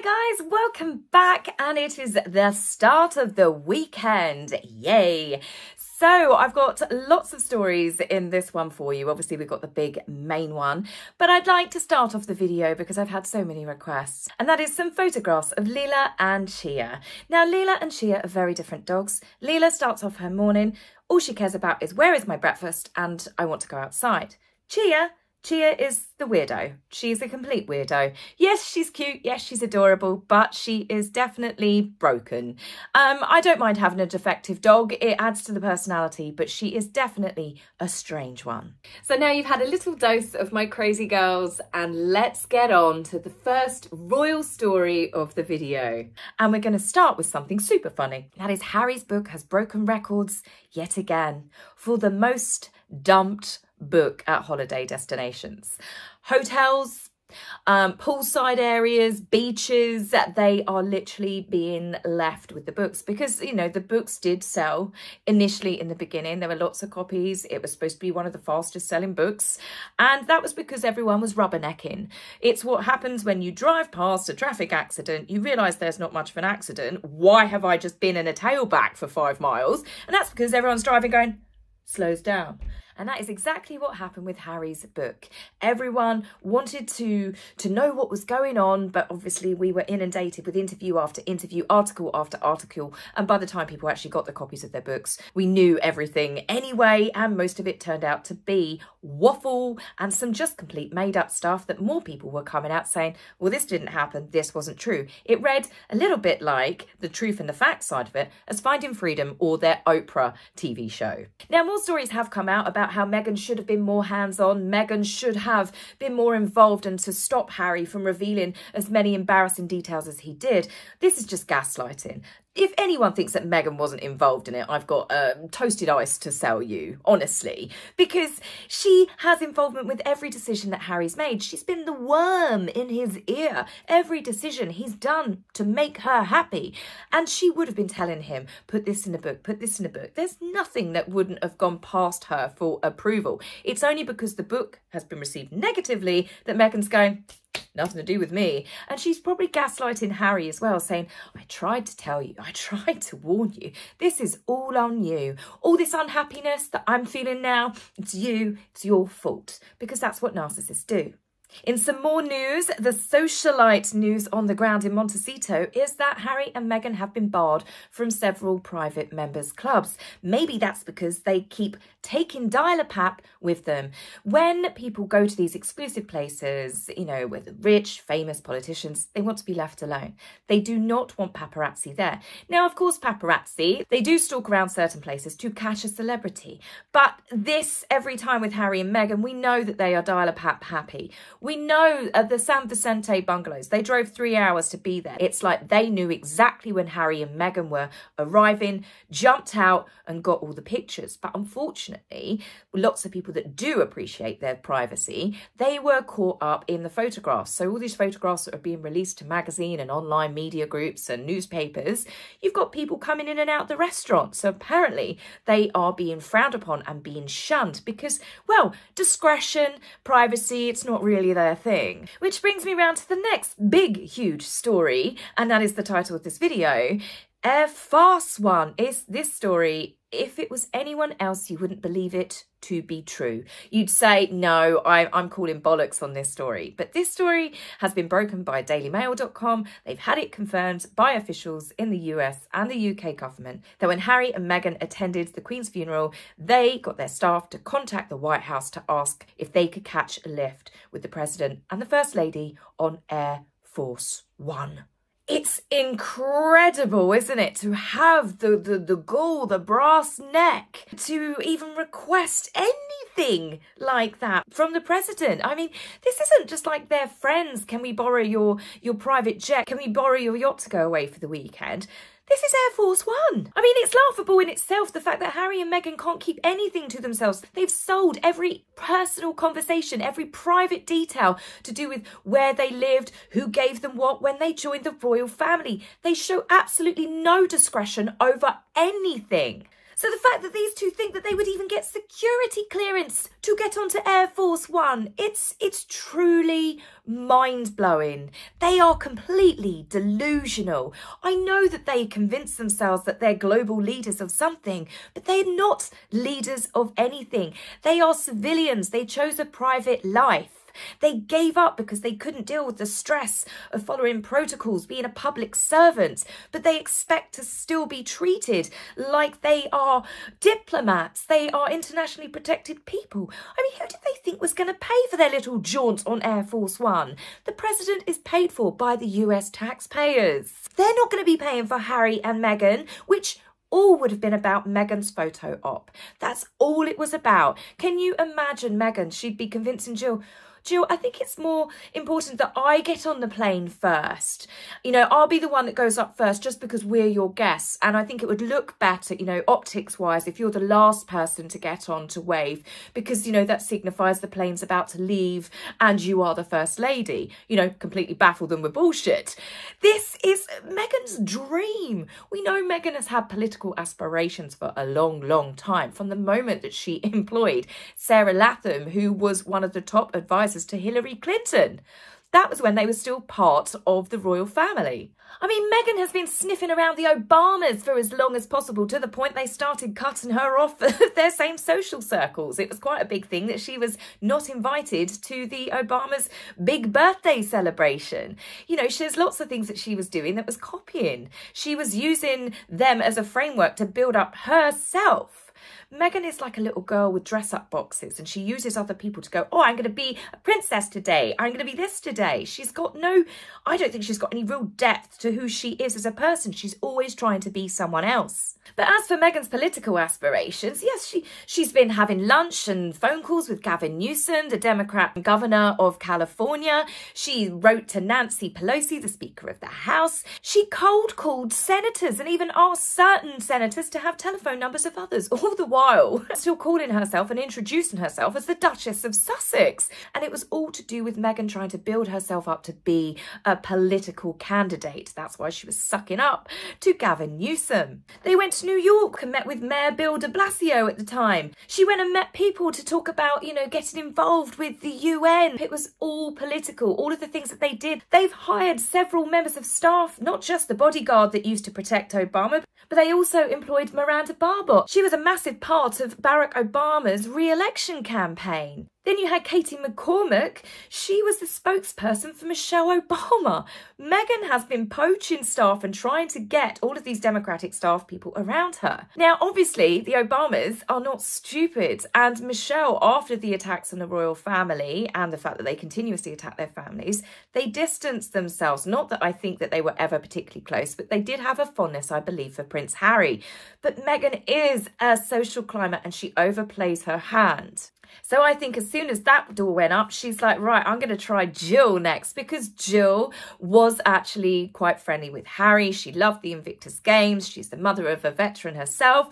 Hi guys, welcome back, and it is the start of the weekend. Yay! So I've got lots of stories in this one for you. Obviously, we've got the big main one, but I'd like to start off the video because I've had so many requests, and that is some photographs of Leela and Chia. Now, Leela and Chia are very different dogs. Leela starts off her morning. All she cares about is, where is my breakfast? And I want to go outside. Chia is the weirdo. She's a complete weirdo. Yes, she's cute. Yes, she's adorable, but she is definitely broken. I don't mind having a defective dog. It adds to the personality, but she is definitely a strange one. So now you've had a little dose of my crazy girls, and let's get on to the first royal story of the video. And we're going to start with something super funny. That is, Harry's book has broken records yet again for the most dumped book at holiday destinations. Hotels, poolside areas, beaches, they are literally being left with the books because, you know, the books did sell initially in the beginning. There were lots of copies. It was supposed to be one of the fastest selling books. And that was because everyone was rubbernecking. It's what happens when you drive past a traffic accident. You realise there's not much of an accident. Why have I just been in a tailback for 5 miles? And that's because everyone's driving going, slows down. And that is exactly what happened with Harry's book. Everyone wanted to know what was going on, but obviously we were inundated with interview after interview, article after article. And by the time people actually got the copies of their books, we knew everything anyway. And most of it turned out to be waffle and some just complete made up stuff that more people were coming out saying, well, this didn't happen. This wasn't true. It read a little bit like the truth and the facts side of it as Finding Freedom or their Oprah TV show. Now, more stories have come out about how Meghan should have been more hands-on, Meghan should have been more involved, and to stop Harry from revealing as many embarrassing details as he did. This is just gaslighting. If anyone thinks that Meghan wasn't involved in it, I've got toasted ice to sell you, honestly, because she has involvement with every decision that Harry's made. She's been the worm in his ear. Every decision he's done to make her happy. And she would have been telling him, put this in a book, put this in a book. There's nothing that wouldn't have gone past her for approval. It's only because the book has been received negatively that Meghan's going, nothing to do with me. And she's probably gaslighting Harry as well, saying, I tried to tell you, I tried to warn you. This is all on you. All this unhappiness that I'm feeling now, it's you, it's your fault. Because that's what narcissists do. In some more news, the socialite news on the ground in Montecito is that Harry and Meghan have been barred from several private members' clubs. Maybe that's because they keep taking dial-a-pap with them. When people go to these exclusive places, you know, with rich, famous politicians, they want to be left alone. They do not want paparazzi there. Now, of course, paparazzi, they do stalk around certain places to catch a celebrity. But this, every time with Harry and Meghan, we know that they are dial-a-pap happy. We know the San Vicente bungalows, they drove 3 hours to be there. It's like they knew exactly when Harry and Meghan were arriving, jumped out and got all the pictures. But unfortunately, lots of people that do appreciate their privacy, they were caught up in the photographs. So all these photographs that are being released to magazine and online media groups and newspapers, you've got people coming in and out the restaurant. So apparently they are being frowned upon and being shunned because, well, discretion, privacy, it's not really their thing. Which brings me round to the next big, huge story, and that is the title of this video. Air Force One is this story. If it was anyone else, you wouldn't believe it to be true. You'd say, no, I'm calling bollocks on this story. But this story has been broken by DailyMail.com. They've had it confirmed by officials in the US and the UK government that when Harry and Meghan attended the Queen's funeral, they got their staff to contact the White House to ask if they could catch a lift with the President and the First Lady on Air Force One. It's incredible, isn't it, to have the gall, the brass neck, to even request anything like that from the President. I mean, this isn't just like their friends. Can we borrow your private jet? Can we borrow your yacht to go away for the weekend? This is Air Force One. I mean, it's laughable in itself, the fact that Harry and Meghan can't keep anything to themselves. They've sold every personal conversation, every private detail to do with where they lived, who gave them what, when they joined the royal family. They show absolutely no discretion over anything. So the fact that these two think that they would even get security clearance to get onto Air Force One, it's truly mind-blowing. They are completely delusional. I know that they convince themselves that they're global leaders of something, but they're not leaders of anything. They are civilians. They chose a private life. They gave up because they couldn't deal with the stress of following protocols, being a public servant, but they expect to still be treated like they are diplomats. They are internationally protected people. I mean, who did they think was going to pay for their little jaunt on Air Force One? The president is paid for by the US taxpayers. They're not going to be paying for Harry and Meghan, which all would have been about Meghan's photo op. That's all it was about. Can you imagine Meghan? She'd be convincing Jill, I think it's more important that I get on the plane first. You know, I'll be the one that goes up first just because we're your guests. And I think it would look better, you know, optics wise, if you're the last person to get on to wave, because, you know, that signifies the plane's about to leave and you are the first lady. You know, completely baffle them with bullshit. This is Meghan's dream. We know Meghan has had political aspirations for a long, long time, from the moment that she employed Sarah Latham, who was one of the top advisors to Hillary Clinton. That was when they were still part of the royal family. I mean, Meghan has been sniffing around the Obamas for as long as possible, to the point they started cutting her off of their same social circles. It was quite a big thing that she was not invited to the Obamas' big birthday celebration. You know, there's lots of things that she was doing that was copying. She was using them as a framework to build up herself. Meghan is like a little girl with dress-up boxes, and she uses other people to go, oh, I'm going to be a princess today. I'm going to be this today. She's got no, I don't think she's got any real depth to who she is as a person. She's always trying to be someone else. But as for Meghan's political aspirations, yes, she's been having lunch and phone calls with Gavin Newsom, the Democrat governor of California. She wrote to Nancy Pelosi, the Speaker of the House. She cold-called senators and even asked certain senators to have telephone numbers of others, all the while still calling herself and introducing herself as the Duchess of Sussex. And it was all to do with Meghan trying to build herself up to be a political candidate. That's why she was sucking up to Gavin Newsom. They went to New York and met with Mayor Bill de Blasio at the time. She went and met people to talk about, you know, getting involved with the UN. It was all political, all of the things that they did. They've hired several members of staff, not just the bodyguard that used to protect Obama, but they also employed Miranda Barber. She was a massive part of Barack Obama's re-election campaign. Then you had Katie McCormick. She was the spokesperson for Michelle Obama. Meghan has been poaching staff and trying to get all of these Democratic staff people around her. Now, obviously, the Obamas are not stupid. And Michelle, after the attacks on the royal family and the fact that they continuously attack their families, they distanced themselves. Not that I think that they were ever particularly close, but they did have a fondness, I believe, for Prince Harry. But Meghan is a social climber and she overplays her hand. So I think as soon as that door went up, she's like, right, I'm going to try Jill next, because Jill was actually quite friendly with Harry. She loved the Invictus Games. She's the mother of a veteran herself.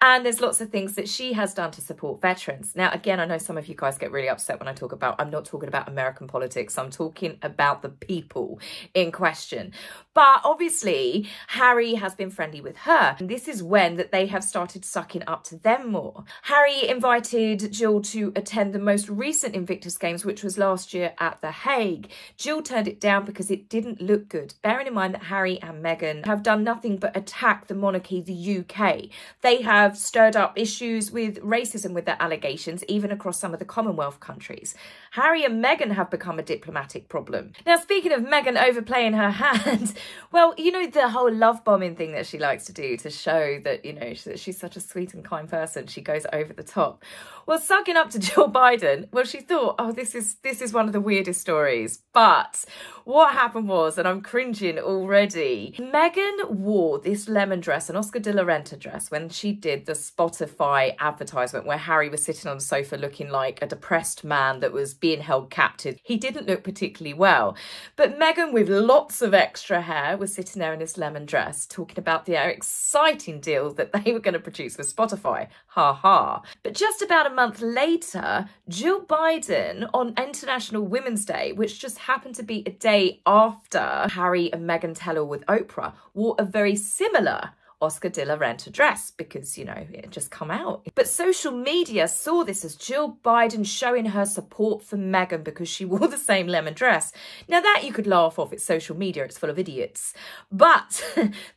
And there's lots of things that she has done to support veterans. Now, again, I know some of you guys get really upset when I talk about, I'm not talking about American politics. I'm talking about the people in question. But obviously, Harry has been friendly with her. And this is when that they have started sucking up to them more. Harry invited Jill to attend the most recent Invictus Games, which was last year at The Hague. Jill turned it down because it didn't look good. Bearing in mind that Harry and Meghan have done nothing but attack the monarchy, the UK. They have stirred up issues with racism with their allegations, even across some of the Commonwealth countries. Harry and Meghan have become a diplomatic problem. Now, speaking of Meghan overplaying her hand, well, you know, the whole love bombing thing that she likes to do to show that, you know, she's such a sweet and kind person. She goes over the top. Well, sucking up to Jill Biden, well, she thought, oh, this is one of the weirdest stories. But what happened was, and I'm cringing already, Meghan wore this lemon dress, an Oscar de la Renta dress, when she did the Spotify advertisement where Harry was sitting on the sofa looking like a depressed man that was being held captive. He didn't look particularly well. But Meghan, with lots of extra hair, was sitting there in this lemon dress talking about the exciting deal that they were going to produce with Spotify. Ha ha. But just about a month later, Jill Biden, on International Women's Day, which just happened to be a day after Harry and Meghan tell-all with Oprah, wore a very similar Oscar de la Renta dress because, you know, it had just come out. But social media saw this as Jill Biden showing her support for Meghan because she wore the same lemon dress. Now that you could laugh off, it's social media, it's full of idiots. But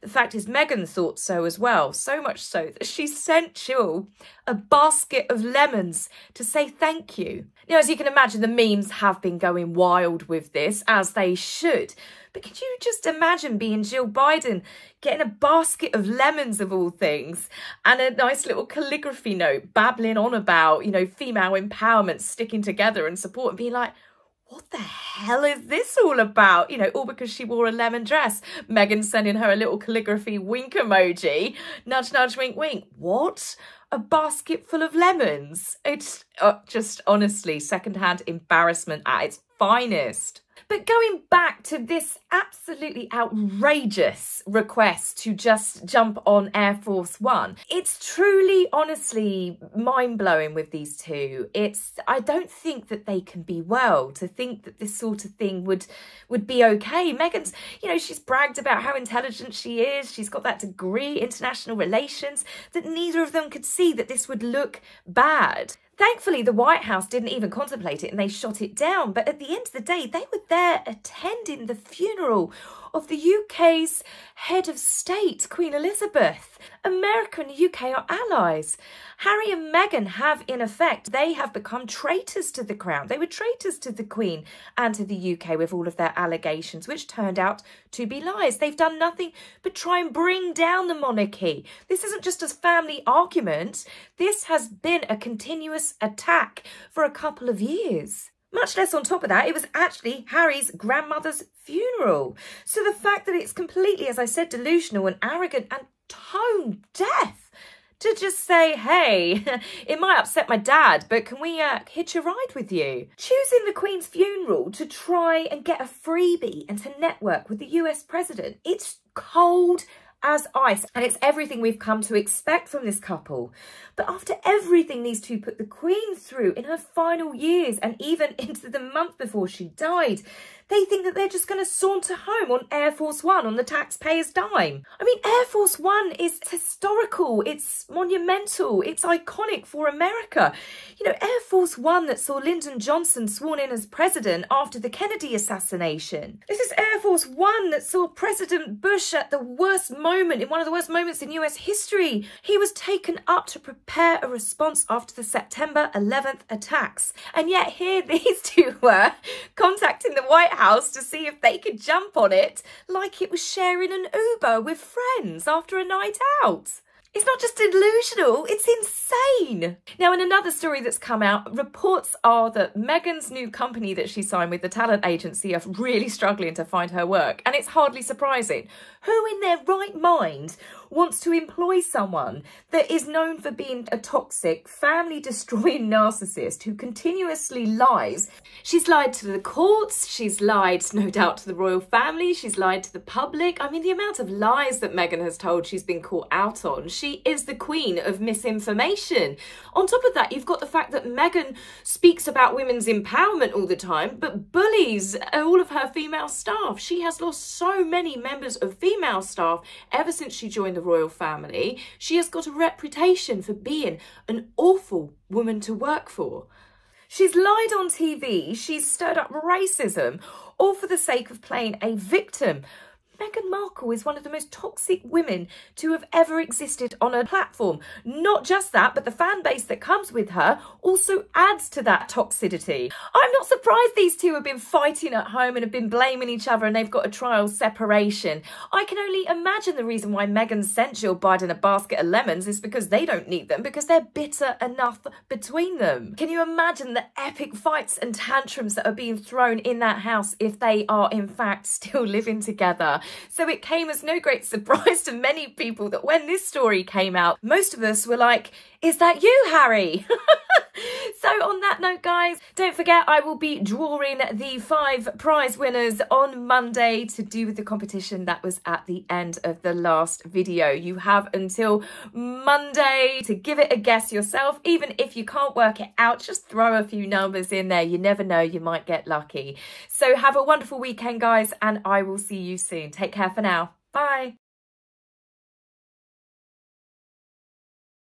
the fact is Meghan thought so as well, so much so that she sent Jill a basket of lemons to say thank you. Now, as you can imagine, the memes have been going wild with this, as they should. But could you just imagine being Jill Biden, getting a basket of lemons of all things and a nice little calligraphy note babbling on about, you know, female empowerment, sticking together and support, and being like, what the hell is this all about? You know, all because she wore a lemon dress. Meghan sending her a little calligraphy wink emoji. Nudge, nudge, wink, wink. What? A basket full of lemons. It's just honestly secondhand embarrassment at its finest. But going back to this absolutely outrageous request to just jump on Air Force One, it's truly, honestly mind-blowing with these two. I don't think that they can be well to think that this sort of thing would be okay. Meghan's, you know, she's bragged about how intelligent she is. She's got that degree, international relations, that neither of them could see that this would look bad. Thankfully, the White House didn't even contemplate it and they shot it down. But at the end of the day, they were there attending the funeral of the UK's head of state, Queen Elizabeth. America and the UK are allies. Harry and Meghan have, in effect, they have become traitors to the crown. They were traitors to the Queen and to the UK with all of their allegations, which turned out to be lies. They've done nothing but try and bring down the monarchy. This isn't just a family argument. This has been a continuous attack for a couple of years. Much less on top of that, it was actually Harry's grandmother's funeral. So the fact that it's completely, as I said, delusional and arrogant and tone deaf to just say, hey, it might upset my dad, but can we hitch a ride with you? Choosing the Queen's funeral to try and get a freebie and to network with the US president, it's cold as ice, and it's everything we've come to expect from this couple. But after everything these two put the Queen through in her final years and even into the month before she died, they think that they're just going to saunter home on Air Force One on the taxpayer's dime. I mean, Air Force One is historical, it's monumental, it's iconic for America. You know, Air Force One that saw Lyndon Johnson sworn in as president after the Kennedy assassination. This is Air Force One that saw President Bush at the worst moment, in one of the worst moments in US history. He was taken up to prepare a response after the September 11th attacks. And yet here these two were contacting the White House to see if they could jump on it like it was sharing an Uber with friends after a night out. It's not just delusional, it's insane. Now, in another story that's come out, reports are that Meghan's new company that she signed with, the talent agency, are really struggling to find her work. And it's hardly surprising. Who in their right mind wants to employ someone that is known for being a toxic, family-destroying narcissist who continuously lies? She's lied to the courts, she's lied, no doubt, to the royal family, she's lied to the public. I mean, the amount of lies that Meghan has told she's been caught out on. She is the queen of misinformation. On top of that, you've got the fact that Meghan speaks about women's empowerment all the time, but bullies all of her female staff. She has lost so many members of female staff ever since she joined the royal family. She has got a reputation for being an awful woman to work for. She's lied on TV, she's stirred up racism, all for the sake of playing a victim. Meghan Markle is one of the most toxic women to have ever existed on a platform. Not just that, but the fan base that comes with her also adds to that toxicity. I'm not surprised these two have been fighting at home and have been blaming each other and they've got a trial separation. I can only imagine the reason why Meghan sent Jill Biden a basket of lemons is because they don't need them, because they're bitter enough between them. Can you imagine the epic fights and tantrums that are being thrown in that house if they are in fact still living together? So it came as no great surprise to many people that when this story came out, most of us were like, is that you, Harry? So on that note, guys, don't forget I will be drawing the 5 prize winners on Monday to do with the competition that was at the end of the last video. You have until Monday to give it a guess yourself. Even if you can't work it out, just throw a few numbers in there. You never know, you might get lucky. So have a wonderful weekend, guys, and I will see you soon. Take care for now. Bye.